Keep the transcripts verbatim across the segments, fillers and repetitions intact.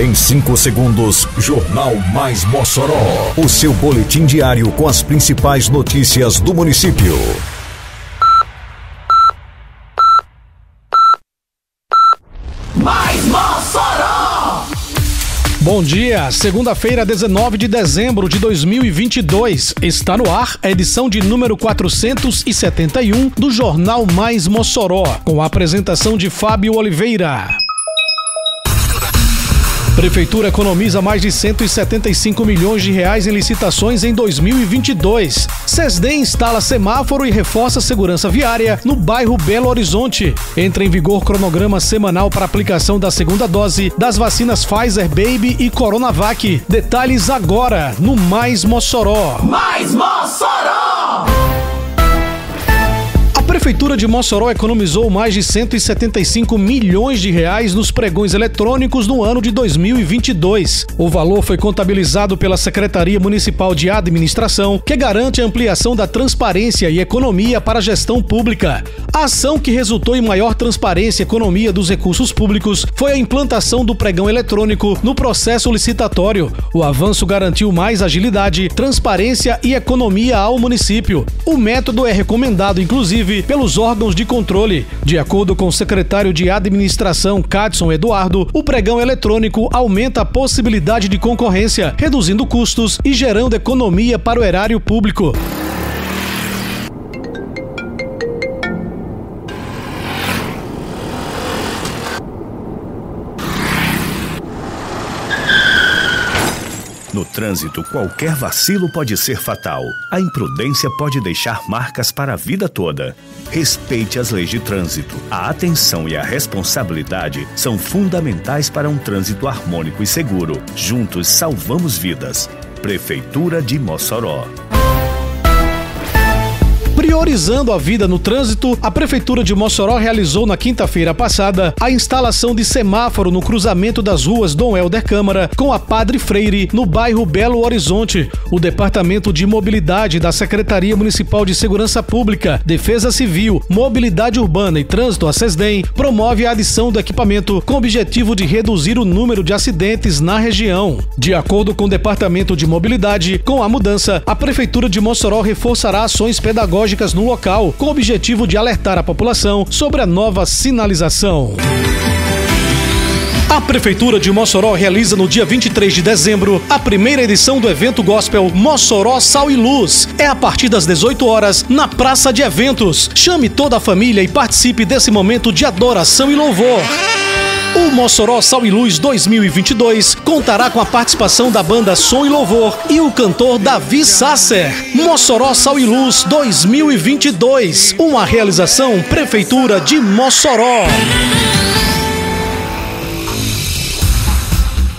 Em cinco segundos, Jornal Mais Mossoró. O seu boletim diário com as principais notícias do município. Mais Mossoró! Bom dia, segunda-feira, dezenove de dezembro de dois mil e vinte e dois. Está no ar a edição de número quatrocentos e setenta e um do Jornal Mais Mossoró, com a apresentação de Fábio Oliveira. Prefeitura economiza mais de cento e setenta e cinco milhões de reais em licitações em dois mil e vinte e dois. SESDEM instala semáforo e reforça a segurança viária no bairro Belo Horizonte. Entra em vigor cronograma semanal para aplicação da segunda dose das vacinas Pfizer Baby e Coronavac. Detalhes agora no Mais Mossoró. Mais Mossoró! A Prefeitura de Mossoró economizou mais de cento e setenta e cinco milhões de reais nos pregões eletrônicos no ano de dois mil e vinte e dois. O valor foi contabilizado pela Secretaria Municipal de Administração, que garante a ampliação da transparência e economia para a gestão pública. A ação que resultou em maior transparência e economia dos recursos públicos foi a implantação do pregão eletrônico no processo licitatório. O avanço garantiu mais agilidade, transparência e economia ao município. O método é recomendado, inclusive, pelos órgãos de controle. De acordo com o secretário de Administração, Cátson Eduardo, o pregão eletrônico aumenta a possibilidade de concorrência, reduzindo custos e gerando economia para o erário público. No trânsito, qualquer vacilo pode ser fatal. A imprudência pode deixar marcas para a vida toda. Respeite as leis de trânsito. A atenção e a responsabilidade são fundamentais para um trânsito harmônico e seguro. Juntos salvamos vidas. Prefeitura de Mossoró. Priorizando a vida no trânsito, a Prefeitura de Mossoró realizou na quinta-feira passada a instalação de semáforo no cruzamento das ruas Dom Helder Câmara com a Padre Freire, no bairro Belo Horizonte. O Departamento de Mobilidade da Secretaria Municipal de Segurança Pública, Defesa Civil, Mobilidade Urbana e Trânsito, a SESDEM, promove a adição do equipamento com o objetivo de reduzir o número de acidentes na região. De acordo com o Departamento de Mobilidade, com a mudança, a Prefeitura de Mossoró reforçará ações pedagógicas no local, com o objetivo de alertar a população sobre a nova sinalização. A Prefeitura de Mossoró realiza no dia vinte e três de dezembro a primeira edição do evento gospel Mossoró Sal e Luz. É a partir das dezoito horas na Praça de Eventos. Chame toda a família e participe desse momento de adoração e louvor. O Mossoró Sal e Luz dois mil e vinte e dois contará com a participação da banda Som e Louvor e o cantor Davi Sasser. Mossoró Sal e Luz dois mil e vinte e dois, uma realização Prefeitura de Mossoró.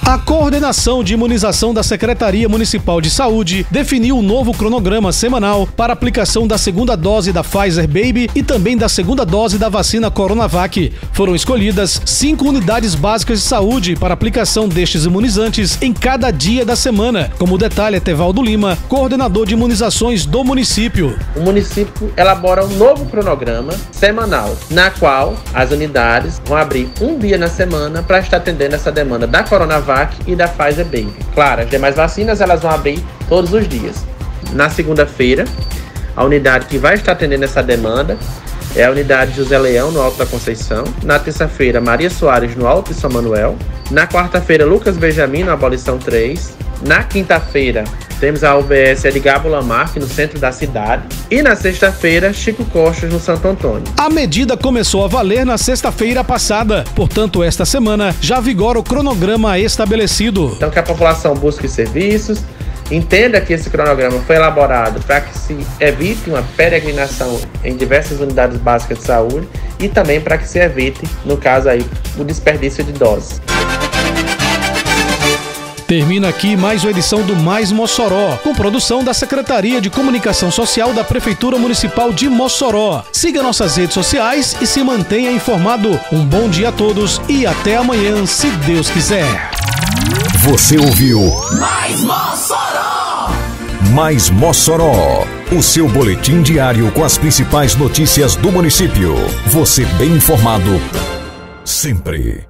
A coordenação de imunização da Secretaria Municipal de Saúde definiu o novo cronograma semanal para aplicação da segunda dose da Pfizer Baby e também da segunda dose da vacina Coronavac. Foram escolhidas cinco unidades básicas de saúde para aplicação destes imunizantes em cada dia da semana, como detalha Tevaldo Lima, coordenador de imunizações do município. O município elabora um novo cronograma semanal, na qual as unidades vão abrir um dia na semana para estar atendendo essa demanda da Coronavac e da Pfizer Baby. Claro, as demais vacinas elas vão abrir todos os dias. Na segunda-feira, a unidade que vai estar atendendo essa demanda é a unidade José Leão, no Alto da Conceição. Na terça-feira, Maria Soares, no Alto de São Manuel. Na quarta-feira, Lucas Benjamin, no Abolição três. Na quinta-feira, temos a U B S Edgar Bulamar, no centro da cidade. E na sexta-feira, Chico Costas, no Santo Antônio. A medida começou a valer na sexta-feira passada. Portanto, esta semana já vigora o cronograma estabelecido. Então, que a população busque serviços, entenda que esse cronograma foi elaborado para que se evite uma peregrinação em diversas unidades básicas de saúde e também para que se evite, no caso aí, o desperdício de doses. Termina aqui mais uma edição do Mais Mossoró, com produção da Secretaria de Comunicação Social da Prefeitura Municipal de Mossoró. Siga nossas redes sociais e se mantenha informado. Um bom dia a todos e até amanhã, se Deus quiser. Você ouviu Mais Mossoró! Mais Mossoró, o seu boletim diário com as principais notícias do município. Você bem informado, sempre.